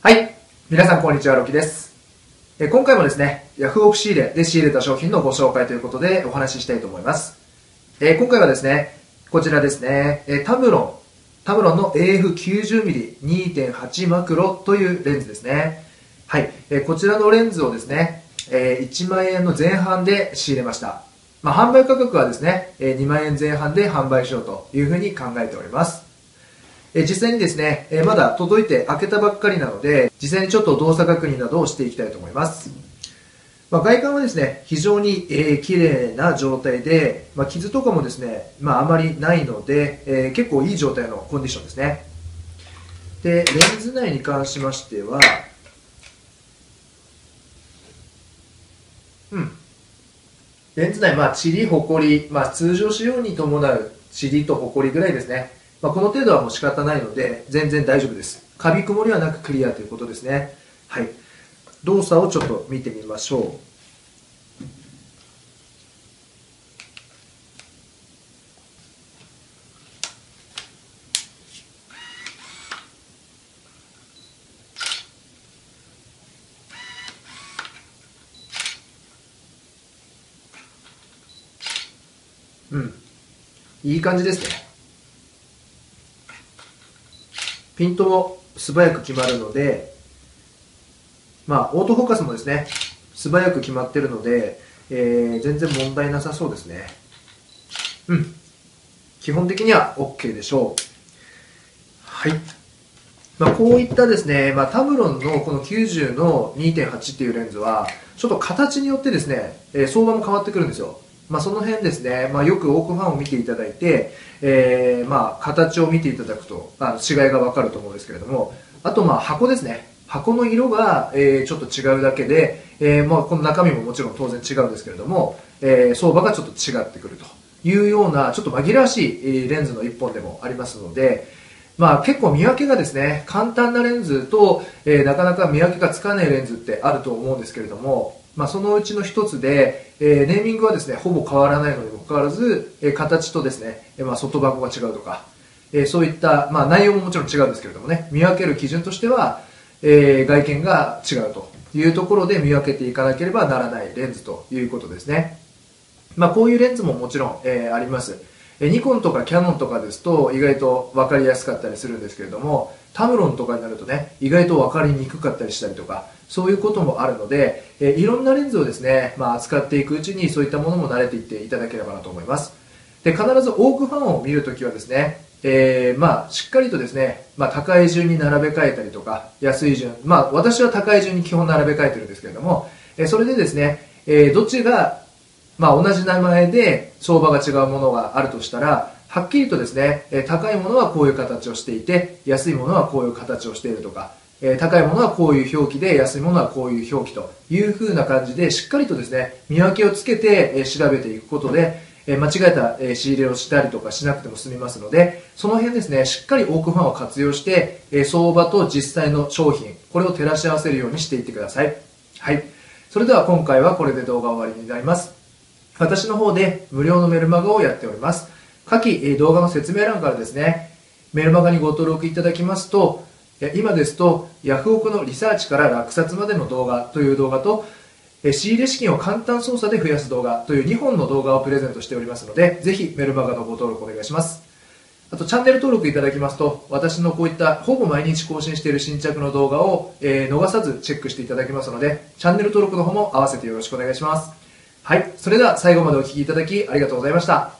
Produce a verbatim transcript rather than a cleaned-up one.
はい。皆さん、こんにちは。ロキです。え今回もですね、Yahoo オフ仕入れで仕入れた商品のご紹介ということでお話ししたいと思います。え今回はですね、こちらですね、えタムロン。タムロンの エーエフきゅうじゅうミリにーてんはち マクロというレンズですね。はい。えこちらのレンズをですね、えいちまんえんの前半で仕入れました。まあ、販売価格はですね、にまんえんぜん半で販売しようというふうに考えております。実際にですね、まだ届いて開けたばっかりなので、実際にちょっと動作確認などをしていきたいと思います。まあ、外観はですね、非常に、えー、綺麗な状態で、まあ、傷とかもですね、まあ、あまりないので、えー、結構いい状態のコンディションですね。で、レンズ内に関しましては、うん。レンズ内、まあ、塵、ほこり、まあ、通常仕様に伴う塵とほこりぐらいですね。まあ、この程度はもう仕方ないので、全然大丈夫です。カビ曇りはなくクリアということですね。はい。動作をちょっと見てみましょう。うん、いい感じですね。ピントも素早く決まるので、まあ、オートフォーカスもですね、素早く決まってるので、えー、全然問題なさそうですね。うん。基本的には OK でしょう。はい。まあ、こういったですね、まあ、タムロンのこのきゅうじゅうのにーてんはち っていうレンズは、ちょっと形によってですね、えー、相場も変わってくるんですよ。まあ、その辺ですね、まあ、よく多くファンを見ていただいて、えー、まあ、形を見ていただくと、まあ、違いがわかると思うんですけれども、あと、まあ、箱ですね。箱の色が、えー、ちょっと違うだけで、えーまあ、この中身ももちろん当然違うんですけれども、えー、相場がちょっと違ってくるというような、ちょっと紛らわしいレンズのいっぽんでもありますので、まあ、結構見分けがですね、簡単なレンズと、えー、なかなか見分けがつかないレンズってあると思うんですけれども、まあ、そのうちの一つで、えー、ネーミングはですね、ほぼ変わらないのにもかかわらず、えー、形とですね、えー、まあ、外箱が違うとか、えー、そういった、まあ、内容ももちろん違うんですけれどもね、見分ける基準としては、えー、外見が違うというところで見分けていかなければならないレンズということですね。まあ、こういうレンズももちろん、えー、あります。えー、ニコンとかキヤノンとかですと意外と分かりやすかったりするんですけれども、タムロンとかになるとね、意外と分かりにくかったりしたりとか、そういうこともあるので、えー、いろんなレンズをですね、まあ、扱っていくうちにそういったものも慣れていっていただければなと思います。で、必ずオークファンを見るときはですね、えー、まあ、しっかりとですね、まあ、高い順に並べ替えたりとか、安い順、まあ、私は高い順に基本並べ替えてるんですけれども、えー、それでですね、えー、どっちが、まあ、同じ名前で相場が違うものがあるとしたら、はっきりとですね、えー、高いものはこういう形をしていて、安いものはこういう形をしているとか、えー、高いものはこういう表記で、安いものはこういう表記という風な感じで、しっかりとですね、見分けをつけて、えー、調べていくことで、間違えた仕入れをしたりとかしなくても済みますので、その辺ですね、しっかりオークファンを活用して、相場と実際の商品、これを照らし合わせるようにしていってください。はい。それでは今回はこれで動画終わりになります。私の方で無料のメルマガをやっております。下記動画の説明欄からですね、メルマガにご登録いただきますと、今ですと、ヤフオクのリサーチから落札までの動画という動画と、仕入れ資金を簡単操作で増やす動画というにほんの動画をプレゼントしておりますので、ぜひメルマガのご登録お願いします。あとチャンネル登録いただきますと、私のこういったほぼ毎日更新している新着の動画を、えー、逃さずチェックしていただきますので、チャンネル登録の方も合わせてよろしくお願いします。はい、それでは最後までお聴きいただきありがとうございました。